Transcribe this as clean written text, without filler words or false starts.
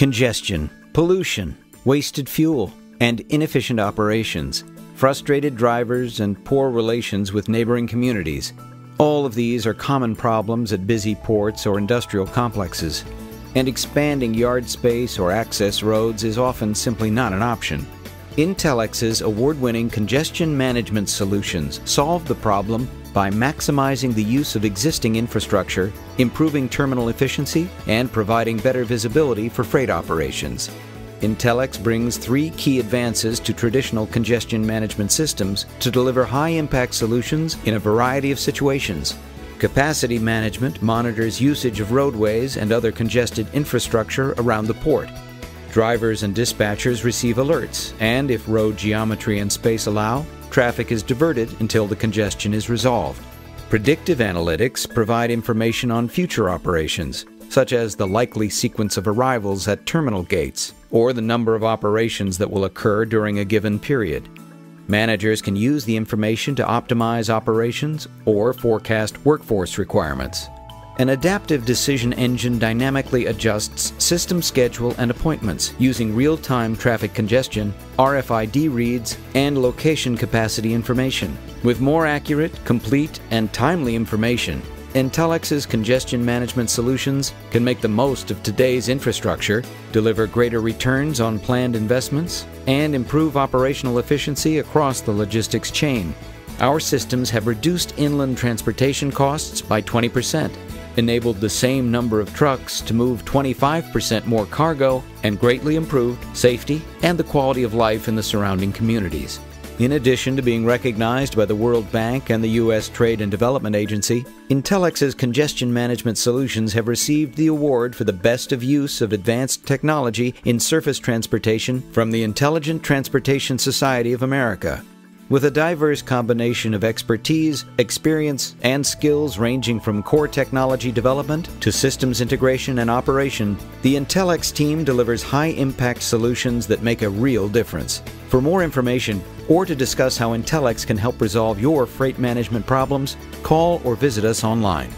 Congestion, pollution, wasted fuel, and inefficient operations, frustrated drivers, and poor relations with neighboring communities. All of these are common problems at busy ports or industrial complexes, and expanding yard space or access roads is often simply not an option. NTELX's award-winning congestion management solutions solve the problem by maximizing the use of existing infrastructure, improving terminal efficiency, and providing better visibility for freight operations. NTELX brings three key advances to traditional congestion management systems to deliver high-impact solutions in a variety of situations. Capacity management monitors usage of roadways and other congested infrastructure around the port. Drivers and dispatchers receive alerts, and if road geometry and space allow, traffic is diverted until the congestion is resolved. Predictive analytics provide information on future operations, such as the likely sequence of arrivals at terminal gates or the number of operations that will occur during a given period. Managers can use the information to optimize operations or forecast workforce requirements. An adaptive decision engine dynamically adjusts system schedule and appointments using real-time traffic congestion, RFID reads, and location capacity information. With more accurate, complete, and timely information, NTELX's congestion management solutions can make the most of today's infrastructure, deliver greater returns on planned investments, and improve operational efficiency across the logistics chain. Our systems have reduced inland transportation costs by 20%, enabled the same number of trucks to move 25% more cargo, and greatly improved safety and the quality of life in the surrounding communities. In addition to being recognized by the World Bank and the U.S. Trade and Development Agency, NTELX's congestion management solutions have received the award for the best of use of advanced technology in surface transportation from the Intelligent Transportation Society of America. With a diverse combination of expertise, experience, and skills ranging from core technology development to systems integration and operation, the NTELX team delivers high-impact solutions that make a real difference. For more information or to discuss how NTELX can help resolve your freight management problems, call or visit us online.